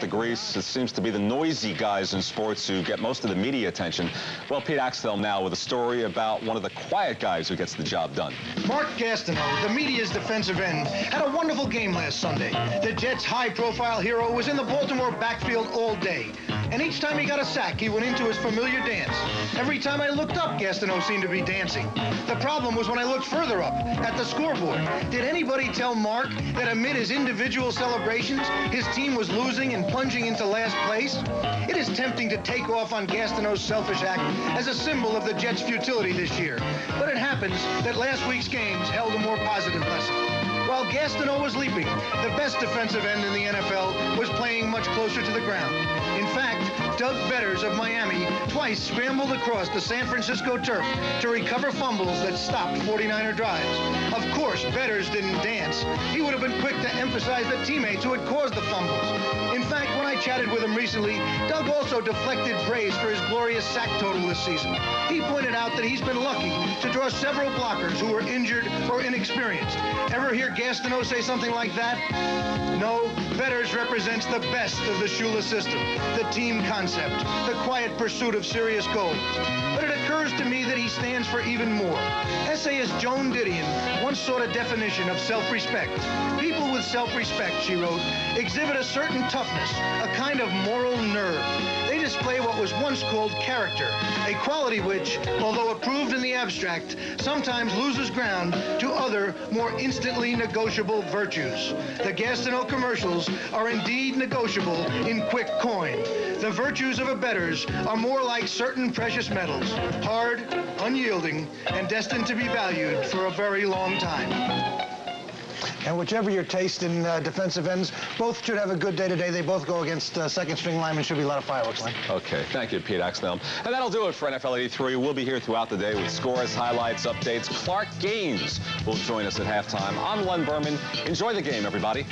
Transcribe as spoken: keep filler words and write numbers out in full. Degrees, it seems to be the noisy guys in sports who get most of the media attention. Well, Pete Axthelm now with a story about one of the quiet guys who gets the job done. Mark Gastineau, the media's defensive end, had a wonderful game last Sunday. The Jets' high-profile hero was in the Baltimore backfield all day, and each time he got a sack, he went into his familiar dance. Every time I looked up, Gastineau seemed to be dancing. The problem was when I looked further up, at the scoreboard. Did anybody tell Mark that amid his individual celebrations, his team was losing and plunging into last place? It is tempting to take off on Gastineau's selfish act as a symbol of the Jets' futility this year. But it happens that last week's games held a more positive lesson. While Gastineau was leaping, the best defensive end in the N F L was playing much closer to the ground. In fact, Doug Betters of Miami twice scrambled across the San Francisco turf to recover fumbles that stopped forty-niner drives. Of course, Betters didn't dance. He would have been quick to emphasize the teammates who had caused the fumbles. In fact, when I chatted with him recently, Doug also deflected praise for his glorious sack total this season. He pointed out that he's been lucky to draw several blockers who were injured or inexperienced. Ever hear Gastineau say something like that? No, Betters represents the best of the Shula system, the team concept, the quiet pursuit of serious goals. But it occurs to me that he stands for even more. Essayist Joan Didion once sought a definition of self-respect. People with self-respect, she wrote, exhibit a certain toughness, a kind of moral nerve. They display what was once called character, a quality which, although approved in the abstract, sometimes loses ground to other, more instantly negotiable virtues. The Gastineau commercials are indeed negotiable in quick coin. The virtues of a Betters are more like certain precious metals, hard, unyielding, and destined to be valued for a very long time. And whichever your taste in uh, defensive ends, both should have a good day today. They both go against uh, second-string linemen. Should be a lot of fireworks, Len. Okay, thank you, Pete Axthelm. And that'll do it for N F L eighty-three. We'll be here throughout the day with scores, highlights, updates. Clark Gaines will join us at halftime. I'm Len Berman. Enjoy the game, everybody.